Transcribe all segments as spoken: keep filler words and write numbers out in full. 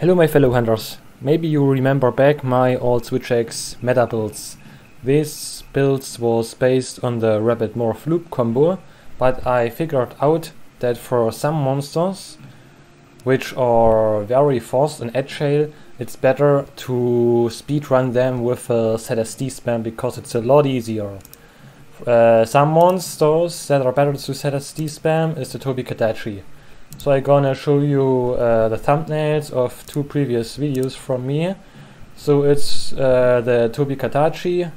Hello my fellow hunters, maybe you remember back my old Switch Axe meta builds. This build was based on the Rapid Morph Loop combo, but I figured out that for some monsters, which are very fast and agile, it's better to speedrun them with a Z S D spam because it's a lot easier. Uh, some monsters that are better to Z S D spam is the Tobi Kadachi. So I'm gonna show you uh, the thumbnails of two previous videos from me. So it's uh, the Tobi Kadachi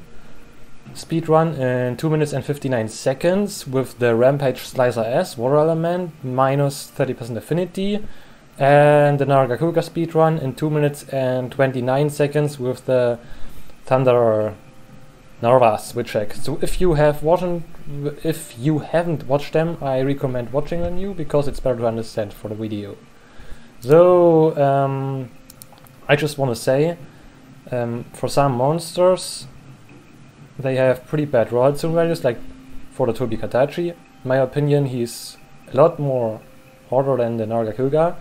speedrun in two minutes and fifty-nine seconds with the Rampage Slicer S water element minus thirty percent affinity, and the Nargakuga speedrun in two minutes and twenty-nine seconds with the Thunder Narva Switch Axe. So if you have watched, if you haven't watched them, I recommend watching them you because it's better to understand for the video. So um, I just want to say, um, for some monsters, they have pretty bad roll-through values. Like for the Tobi Kadachi, in my opinion, he's a lot more harder than the Nargakuga.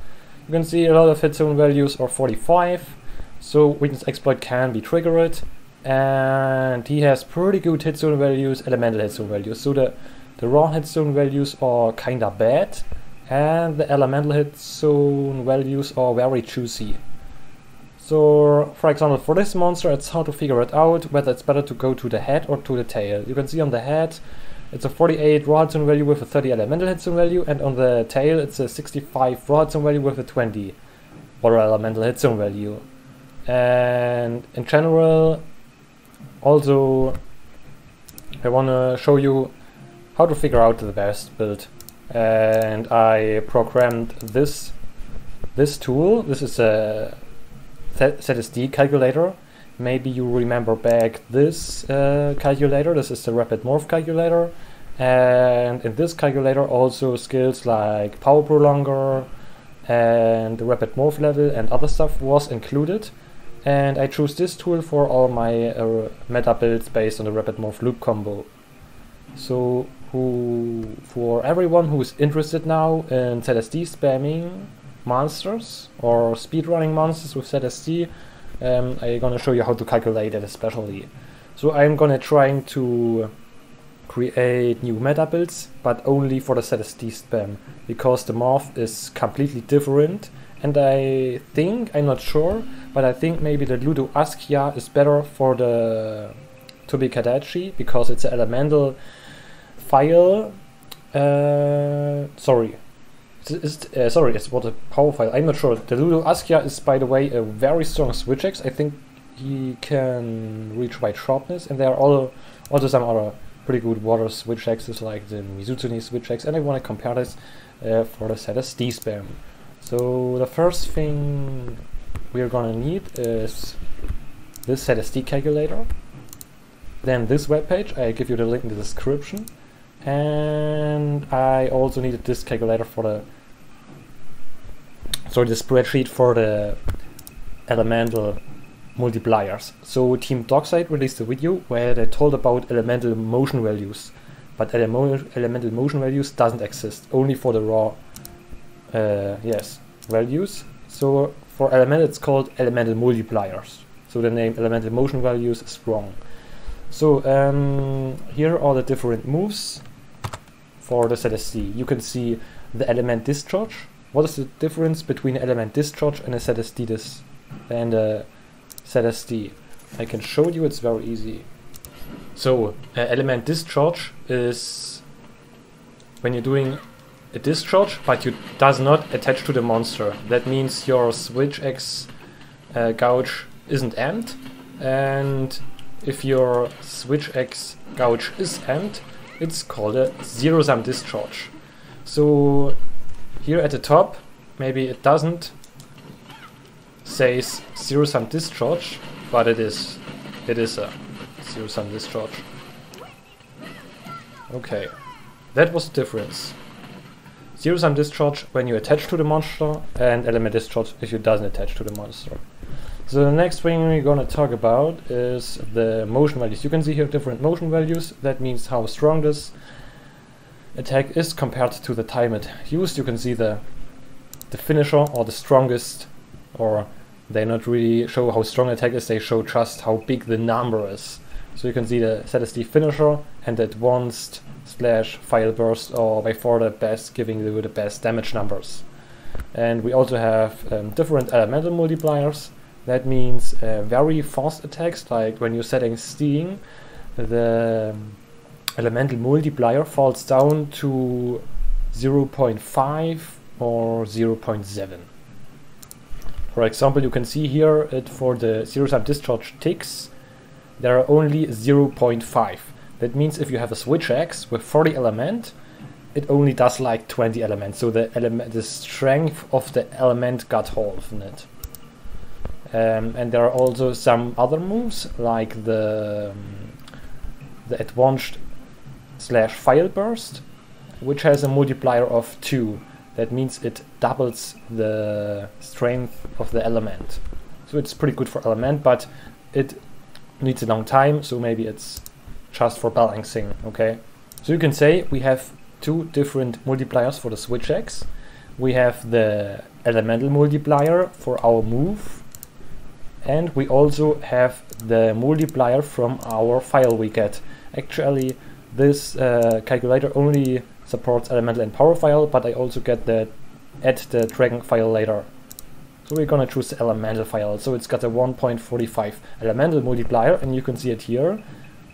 You can see a lot of his zone values are forty-five, so Weakness Exploit can be triggered. And he has pretty good hit zone values, elemental hit zone values. So the, the raw hit zone values are kinda bad, and the elemental hit zone values are very juicy. So, for example, for this monster, it's hard to figure it out whether it's better to go to the head or to the tail. You can see on the head, it's a forty-eight raw hit zone value with a thirty elemental hit zone value, and on the tail, it's a sixty-five raw hit zone value with a twenty water elemental hit zone value. And in general, also, I want to show you how to figure out the best build, and I programmed this this tool. This is a Z S D calculator. Maybe you remember back this uh, calculator. This is the Rapid Morph calculator, and in this calculator also skills like Power Prolonger and the Rapid Morph level and other stuff was included. And I choose this tool for all my uh, meta builds based on the Rapid Morph Loop combo. So who, for everyone who is interested now in Z S D spamming monsters or speedrunning monsters with Z S D, um, I'm gonna show you how to calculate it especially. So I'm gonna trying to create new meta builds, but only for the Z S D spam, because the morph is completely different. And I think, I'm not sure, but I think maybe the Ludo Askia is better for the Tobi Kadachi because it's an elemental file. Uh, sorry, it's, it's, uh, sorry, it's what a power file. I'm not sure. The Ludo Askia is, by the way, a very strong Switch Axe. I think he can reach wide sharpness, and there are also, also some other pretty good water Switch Axes like the Mizutsune Switch Axe, and I want to compare this uh, for the Z S D spam. So the first thing we're gonna need is this Z S D calculator, then this webpage. I give you the link in the description, and I also needed this calculator for the sorry the spreadsheet for the elemental multipliers. So Team Dockside released a video where they told about elemental motion values, but ele elemental motion values doesn't exist, only for the raw. Uh, yes, values. So for element it's called elemental multipliers. So the name elemental motion values is wrong. So um, here are the different moves for the Z S D. You can see the element discharge. What is the difference between element discharge and a Z S D dis and a Z S D? I can show you. It's very easy. So uh, element discharge is when you're doing a discharge, but it does not attach to the monster. That means your Switch Axe uh, gouge isn't amped, and if your Switch Axe gouge is amped, it's called a Zero-Sum Discharge. So here at the top, maybe it doesn't says Zero-Sum Discharge, but it is. It is a Zero-Sum Discharge. Okay, that was the difference. Zero-Sum Discharge when you attach to the monster, and element discharge if you doesn't attach to the monster. So the next thing we're gonna talk about is the motion values. You can see here different motion values. That means how strong this attack is compared to the time it used. You can see the the finisher or the strongest or they not really show how strong attack is, they show just how big the number is. So you can see the Z S D finisher and the advanced slash fire burst are by far the best, giving you the best damage numbers. And we also have um, different elemental multipliers. That means uh, very fast attacks, like when you're setting Sting, the elemental multiplier falls down to zero point five or zero point seven. For example, you can see here it for the Zero-Sum Discharge ticks, there are only zero point five. That means if you have a Switch Axe with forty element, it only does like twenty elements, so the element, the strength of the element got half in it. Um, and there are also some other moves, like the, um, the advanced slash fire burst, which has a multiplier of two. That means it doubles the strength of the element. So it's pretty good for element, but it needs a long time, so maybe it's just for balancing, okay? So you can say we have two different multipliers for the Switch Axe. We have the elemental multiplier for our move, and we also have the multiplier from our file we get. Actually, this uh, calculator only supports elemental and power file, but I also get the add the dragon file later. So we're gonna choose the elemental file. So it's got a one point four five elemental multiplier, and you can see it here.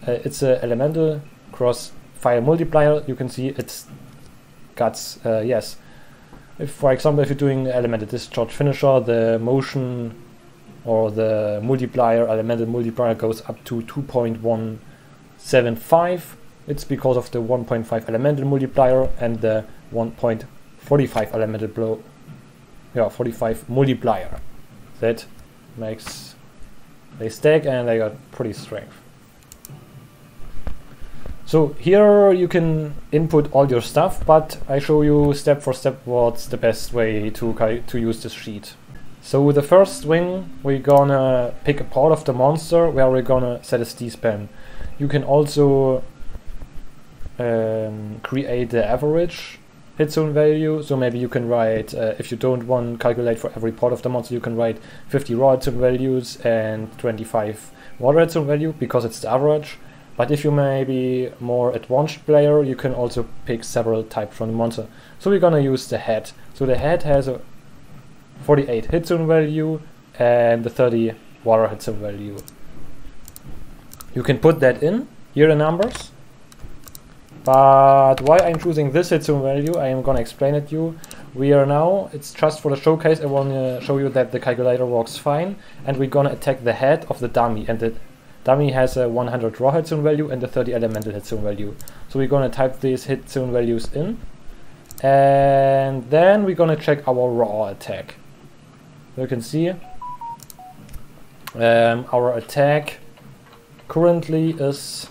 Uh, it's a elemental cross file multiplier. You can see it's got uh, yes. If, for example, if you're doing elemental discharge finisher, the motion or the multiplier, elemental multiplier goes up to two point one seven five. It's because of the one point five elemental multiplier and the one point four five elemental blow, yeah, forty-five multiplier. That makes they stack and they got pretty strength. So here you can input all your stuff, but I show you step for step what's the best way to to use this sheet. So the first swing, we're gonna pick a part of the monster where we're gonna set a D-span. You can also Um, create the average hit zone value, so maybe you can write, uh, if you don't want calculate for every part of the monster, you can write fifty raw hit zone values and twenty-five water hit zone value, because it's the average. But if you may be more advanced player, you can also pick several types from the monster. So we're gonna use the head. So the head has a forty-eight hit zone value and the thirty water hit zone value. You can put that in, here the numbers. But why I'm choosing this hit zone value, I am gonna explain it to you. We are now, it's just for the showcase, I wanna show you that the calculator works fine, and we're gonna attack the head of the dummy, and the dummy has a one hundred raw hit zone value and a thirty elemental hit zone value. So we're gonna type these hit zone values in, and then we're gonna check our raw attack. You can see um, our attack currently is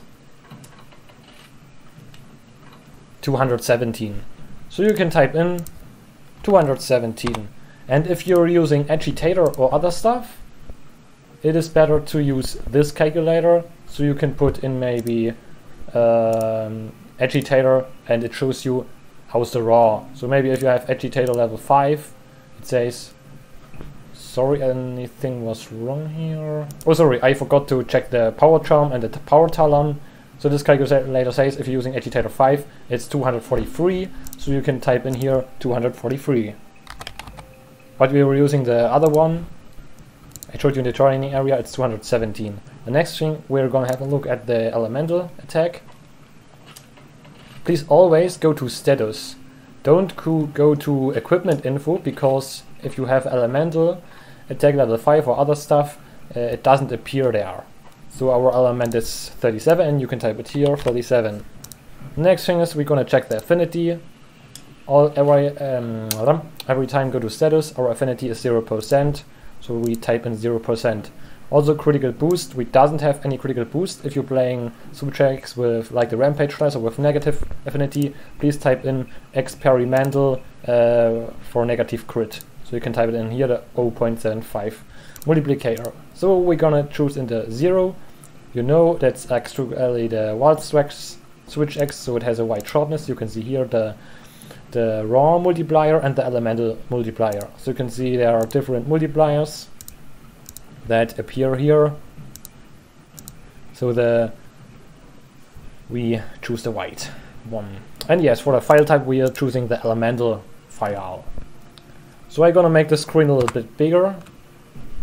two hundred seventeen. So you can type in two hundred seventeen, and if you're using agitator or other stuff, it is better to use this calculator, so you can put in maybe um, agitator and it shows you how's the raw. So maybe if you have agitator level five, it says, sorry, anything was wrong here. Oh, sorry, I forgot to check the power charm and the power talon. So this calculator says if you're using agitator five, it's two hundred forty-three, so you can type in here two hundred forty-three. But we were using the other one, I showed you in the training area, it's two hundred seventeen. The next thing, we're gonna have a look at the elemental attack. Please always go to status. Don't go to equipment info, because if you have elemental attack level five or other stuff, uh, it doesn't appear there. So our element is thirty-seven, and you can type it here, thirty-seven. Next thing is we're gonna check the affinity. All every, um, every time go to status, our affinity is zero percent, so we type in zero percent. Also critical boost, we doesn't have any critical boost. If you're playing Switch Axe with like the Rampage Slicer with negative affinity, please type in experimental uh, for negative crit. So you can type it in here, the zero point seven five multiplicator. So we're gonna choose in the zero. You know that's actually the Wildstruck Switch Axe, so it has a wide sharpness. You can see here the the raw multiplier and the elemental multiplier. So you can see there are different multipliers that appear here. So the we choose the white one. And yes, for the file type we are choosing the elemental file. So I'm gonna make the screen a little bit bigger.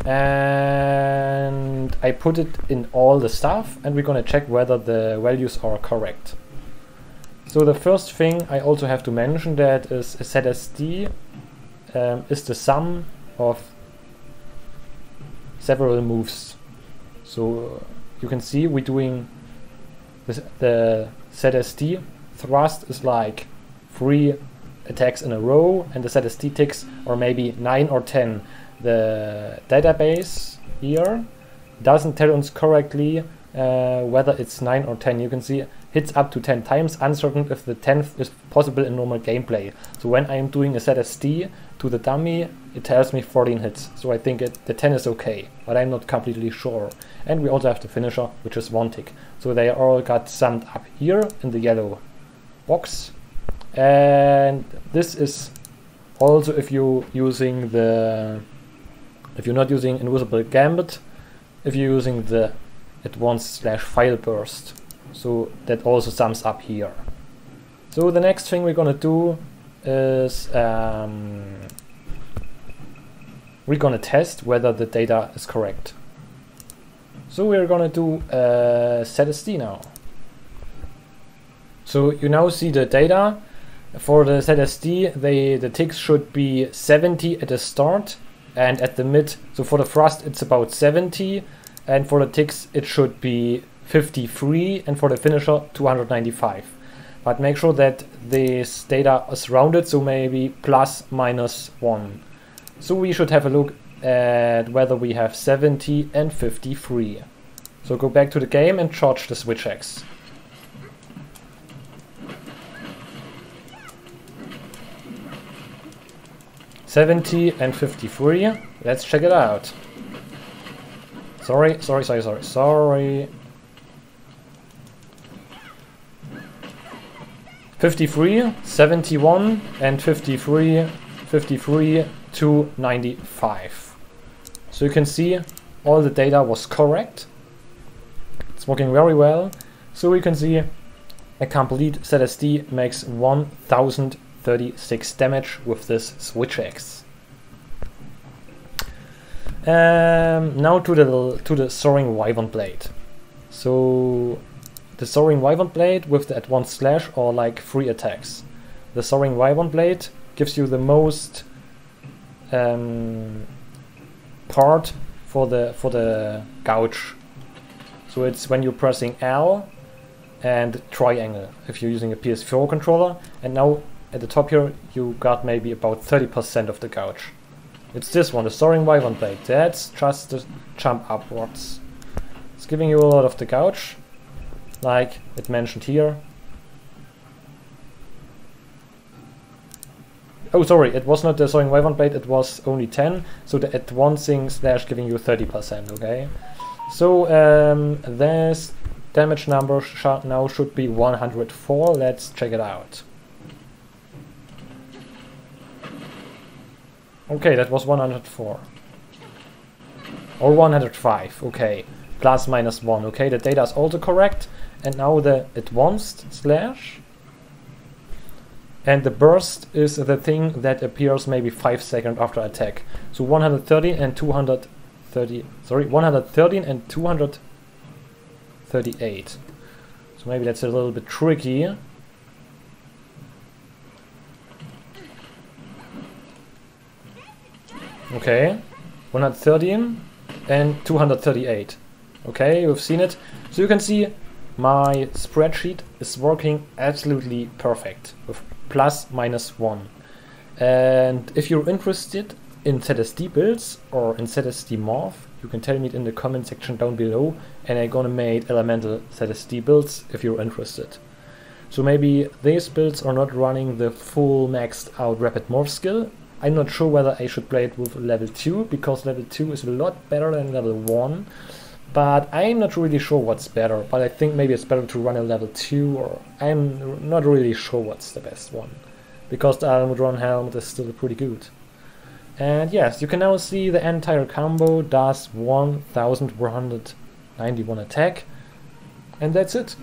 And I put it in all the stuff, and we're gonna check whether the values are correct. So the first thing I also have to mention that is Z S D um, is the sum of several moves. So you can see we're doing this, the Z S D thrust is like three attacks in a row, and the Z S D ticks are maybe nine or ten. The database here doesn't tell us correctly uh, whether it's nine or ten. You can see hits up to ten times, uncertain if the tenth is possible in normal gameplay. So when I'm doing a Z S D to the dummy, it tells me fourteen hits. So I think it, the ten is okay, but I'm not completely sure. And we also have the finisher, which is one tick. So they all got summed up here in the yellow box. And this is also if you using the if you're not using Invisible Gambit, if you're using the advanced slash file burst. So that also sums up here. So the next thing we're gonna do is um, we're gonna test whether the data is correct. So we're gonna do a Z S D now. So you now see the data. For the Z S D, they, the ticks should be seventy at the start and at the mid. So for the thrust it's about seventy, and for the ticks it should be fifty-three, and for the finisher two hundred ninety-five. But make sure that this data is rounded, so maybe plus minus one. So we should have a look at whether we have seventy and fifty-three. So go back to the game and charge the Switch Axe. seventy and fifty-three, let's check it out. Sorry, sorry, sorry, sorry, sorry. fifty-three, seventy-one, and fifty-three, fifty-three, to ninety-five. So you can see all the data was correct. It's working very well. So we can see a complete Z S D makes one thousand thirty-six damage with this Switch Axe. Um, now to the to the Soaring Wyvern Blade. So the Soaring Wyvern Blade with the advanced slash or like three attacks. The Soaring Wyvern Blade gives you the most um, part for the for the gouge. So it's when you're pressing L and triangle if you're using a P S four controller, and now at the top here, you got maybe about thirty percent of the gouge. It's this one, the Soaring Wyvern Blade. That's just the jump upwards. It's giving you a lot of the gouge, like it mentioned here. Oh, sorry, it was not the Soaring Wyvern Blade, it was only ten. So the advancing slash giving you thirty percent, okay? So um, this damage number sh now should be one hundred four. Let's check it out. Okay, that was one hundred four. Or one hundred five, okay. Plus minus one, okay. The data is also correct. And now the advanced slash. And the burst is the thing that appears maybe five seconds after attack. So one hundred thirteen and two hundred thirty, sorry, one hundred thirteen and two hundred thirty-eight. So maybe that's a little bit tricky. Okay, one hundred thirteen and two hundred thirty-eight. Okay, we've seen it. So you can see my spreadsheet is working absolutely perfect with plus minus one. And if you're interested in Z S D builds or in Z S D morph, you can tell me it in the comment section down below, and I'm gonna make elemental Z S D builds if you're interested. So maybe these builds are not running the full maxed out rapid morph skill. I'm not sure whether I should play it with level two, because level two is a lot better than level one, but I'm not really sure what's better, but I think maybe it's better to run a level two, or I'm not really sure what's the best one. because the Almudron helmet is still pretty good. And yes, you can now see the entire combo does one thousand one hundred ninety-one attack, and that's it.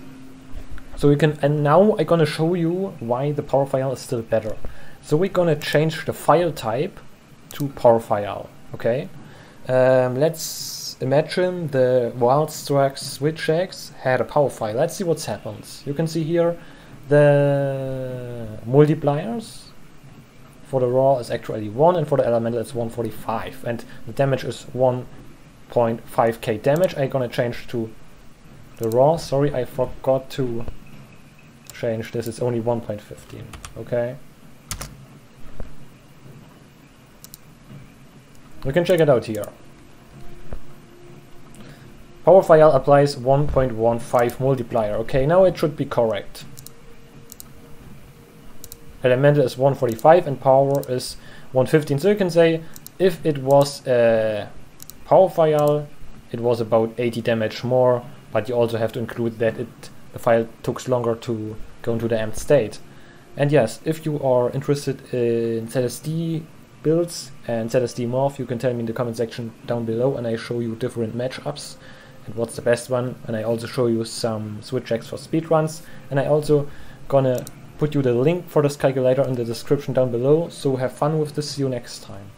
So we can, and now I'm gonna show you why the Power Fire is still better. So we're gonna change the fire type to Power Fire. Okay, um, let's imagine the Wildstruck Switch Axe had a Power Fire. Let's see what happens. You can see here the multipliers for the raw is actually one, and for the elemental it's one forty-five, and the damage is one point five K damage. I'm gonna change to the raw. Sorry, I forgot to change this. It's only one point fifteen. Okay. You can check it out here. Power Fire applies one point one five multiplier. Okay, now it should be correct. Elemental is one forty-five and power is one fifteen. So you can say if it was a Power Fire, it was about eighty damage more. But you also have to include that it the file took longer to go into the empty state. And yes, if you are interested in Z S D builds and Z S D morph, you can tell me in the comment section down below, and I show you different matchups and what's the best one. And I also show you some Switch Axe for speedruns, and I also gonna put you the link for this calculator in the description down below. So have fun with this. See you next time.